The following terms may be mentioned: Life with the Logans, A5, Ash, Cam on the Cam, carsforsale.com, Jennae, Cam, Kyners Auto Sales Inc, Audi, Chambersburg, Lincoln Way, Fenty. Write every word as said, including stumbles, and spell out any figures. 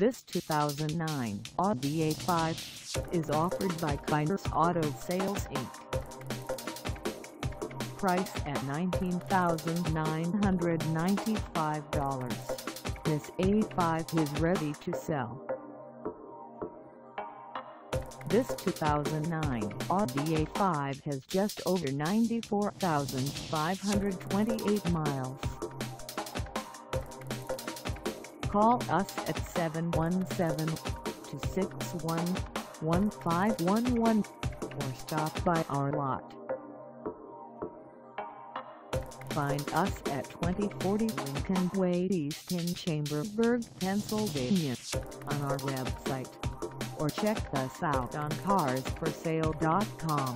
This two thousand nine Audi A five is offered by Kyners Auto Sales Incorporated. Price at nineteen thousand nine hundred ninety-five dollars. This A five is ready to sell. This two thousand nine Audi A five has just over ninety-four thousand five hundred twenty-eight miles. Call us at seven one seven, two six one, one five one one or stop by our lot. Find us at twenty forty Lincoln Way East in Chambersburg, Pennsylvania, on our website, or check us out on cars for sale dot com.